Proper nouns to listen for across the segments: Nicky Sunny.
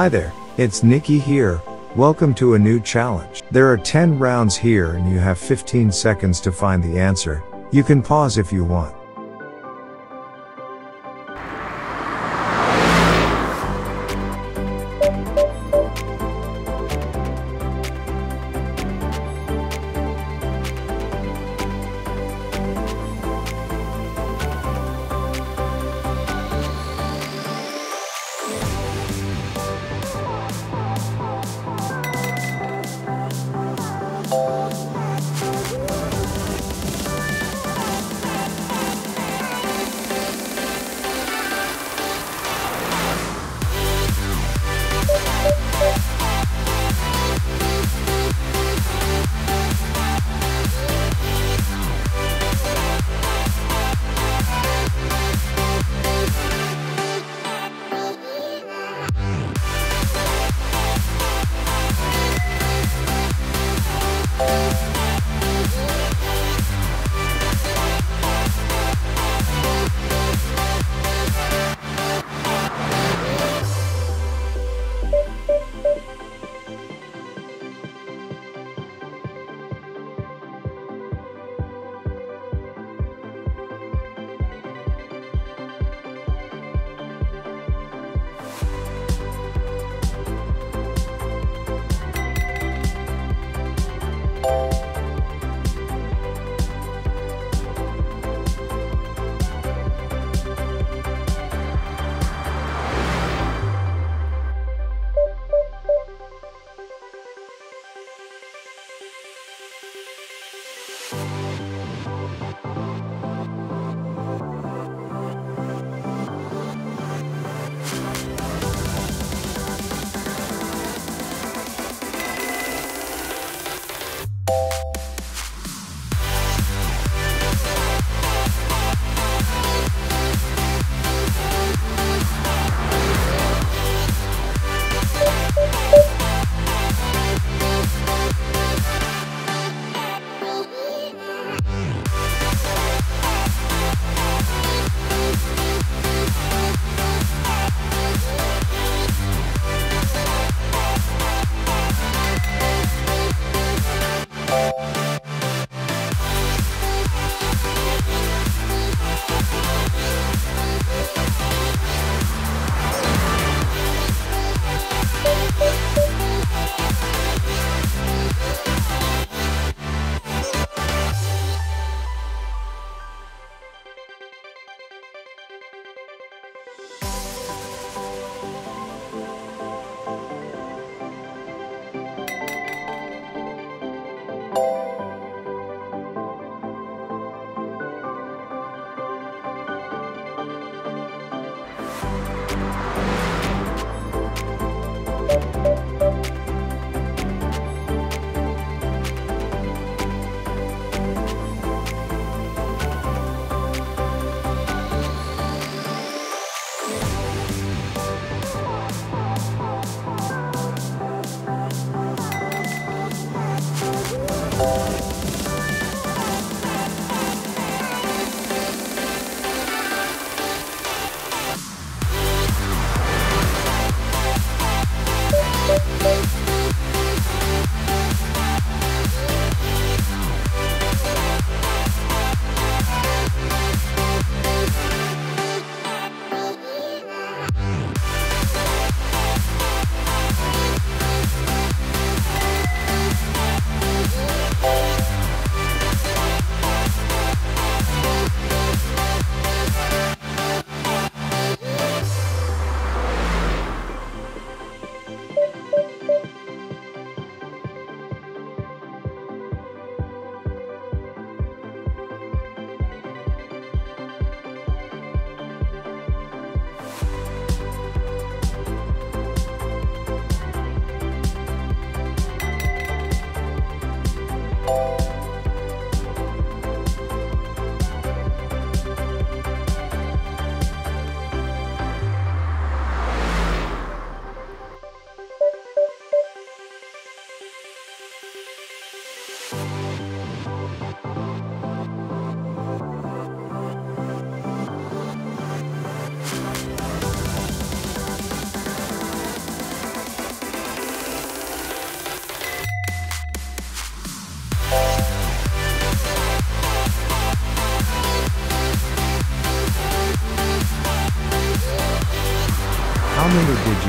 Hi there, it's Nicky here. Welcome to a new challenge. There are 10 rounds here and you have 15 seconds to find the answer. You can pause if you want.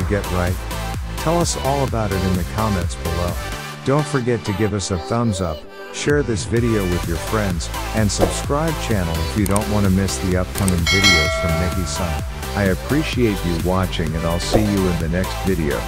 get right? Tell us all about it in the comments below. Don't forget to give us a thumbs up, share this video with your friends, and subscribe channel if you don't want to miss the upcoming videos from Nicky Sunny. I appreciate you watching and I'll see you in the next video.